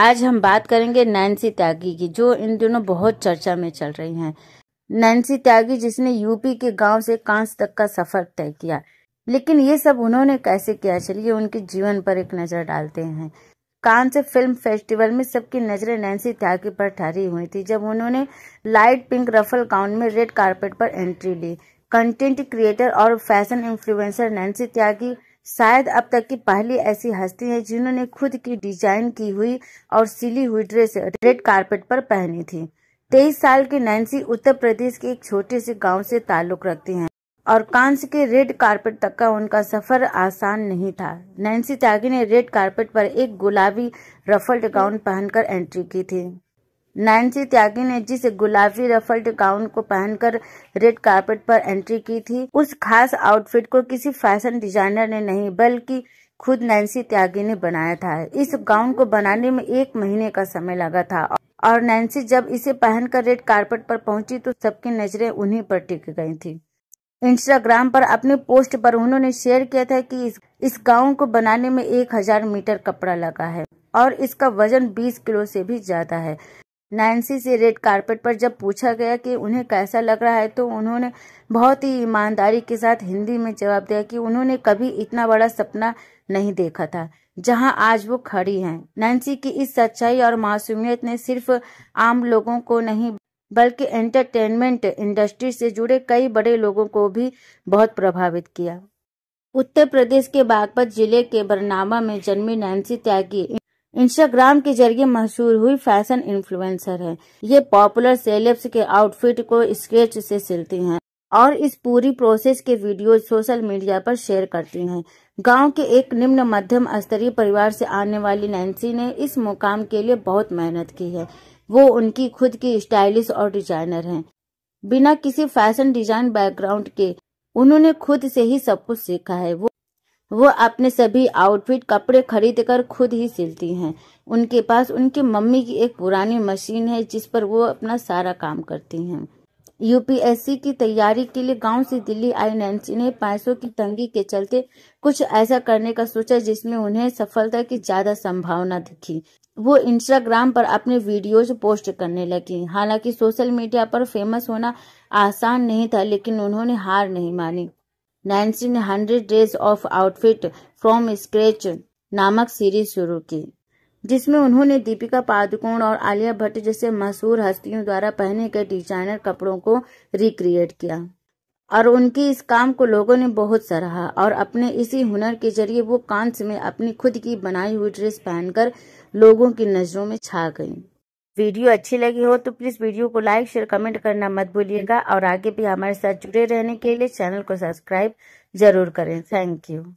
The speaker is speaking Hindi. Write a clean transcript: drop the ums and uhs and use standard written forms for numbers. आज हम बात करेंगे नैन्सी त्यागी की, जो इन दिनों बहुत चर्चा में चल रही हैं। नैन्सी त्यागी जिसने यूपी के गांव से कांस तक का सफर तय किया, लेकिन ये सब उन्होंने कैसे किया, चलिए उनके जीवन पर एक नजर डालते हैं। कान से फिल्म फेस्टिवल में सबकी नजरें नैन्सी त्यागी पर ठहरी हुई थी जब उन्होंने लाइट पिंक रफल गाउन में रेड कार्पेट पर एंट्री ली। कंटेंट क्रिएटर और फैशन इन्फ्लुएंसर नैन्सी त्यागी शायद अब तक की पहली ऐसी हस्ती है जिन्होंने खुद की डिजाइन की हुई और सिली हुई ड्रेस रेड कार्पेट पर पहनी थी। 23 साल की नैन्सी उत्तर प्रदेश के एक छोटे से गांव से ताल्लुक रखती हैं और कांस के रेड कार्पेट तक का उनका सफर आसान नहीं था। नैन्सी त्यागी ने रेड कार्पेट पर एक गुलाबी रफल्ड गाउन पहनकर एंट्री की थी। नैन्सी त्यागी ने जिस गुलाबी रफल्ड गाउन को पहनकर रेड कार्पेट पर एंट्री की थी, उस खास आउटफिट को किसी फैशन डिजाइनर ने नहीं बल्कि खुद नैन्सी त्यागी ने बनाया था। इस गाउन को बनाने में 1 महीने का समय लगा था और नैन्सी जब इसे पहनकर रेड कार्पेट पर पहुंची तो सबकी नजरें उन्हीं पर टिक गई थी। इंस्टाग्राम पर अपने पोस्ट पर उन्होंने शेयर किया था कि इस गाउन को बनाने में 1000 मीटर कपड़ा लगा है और इसका वजन 20 किलो से भी ज्यादा है। नैन्सी से रेड कार्पेट पर जब पूछा गया कि उन्हें कैसा लग रहा है तो उन्होंने बहुत ही ईमानदारी के साथ हिंदी में जवाब दिया कि उन्होंने कभी इतना बड़ा सपना नहीं देखा था जहां आज वो खड़ी हैं। नैन्सी की इस सच्चाई और मासूमियत ने सिर्फ आम लोगों को नहीं बल्कि एंटरटेनमेंट इंडस्ट्री से जुड़े कई बड़े लोगों को भी बहुत प्रभावित किया। उत्तर प्रदेश के बागपत जिले के बरनामा में जन्मी नैन्सी त्यागी इंस्टाग्राम के जरिए मशहूर हुई फैशन इन्फ्लुएंसर है। ये पॉपुलर सेलेब्स के आउटफिट को स्केच से सिलती हैं और इस पूरी प्रोसेस के वीडियो सोशल मीडिया पर शेयर करती हैं। गांव के एक निम्न मध्यम स्तरीय परिवार से आने वाली नैन्सी ने इस मुकाम के लिए बहुत मेहनत की है। वो उनकी खुद की स्टाइलिश और डिजाइनर हैं। बिना किसी फैशन डिजाइन बैकग्राउंड के उन्होंने खुद से ही सब कुछ सीखा है। वो अपने सभी आउटफिट कपड़े खरीदकर खुद ही सिलती हैं। उनके पास उनकी मम्मी की एक पुरानी मशीन है जिस पर वो अपना सारा काम करती हैं। यूपीएससी की तैयारी के लिए गांव से दिल्ली आई नैन्सी ने पैसों की तंगी के चलते कुछ ऐसा करने का सोचा जिसमें उन्हें सफलता की ज्यादा संभावना दिखी। वो इंस्टाग्राम पर अपने वीडियोज पोस्ट करने लगी। हालांकि सोशल मीडिया पर फेमस होना आसान नहीं था, लेकिन उन्होंने हार नहीं मानी। नैन्सी ने 100 Days of outfit from scratch नामक सीरीज शुरू की, जिसमें उन्होंने दीपिका पादुकोण और आलिया भट्ट जैसे मशहूर हस्तियों द्वारा पहने गए डिजाइनर कपड़ों को रिक्रिएट किया और उनकी इस काम को लोगों ने बहुत सराहा। और अपने इसी हुनर के जरिए वो कांस में अपनी खुद की बनाई हुई ड्रेस पहनकर लोगों की नजरों में छा गई। वीडियो अच्छी लगी हो तो प्लीज वीडियो को लाइक शेयर कमेंट करना मत भूलिएगा और आगे भी हमारे साथ जुड़े रहने के लिए चैनल को सब्सक्राइब जरूर करें। Thank you.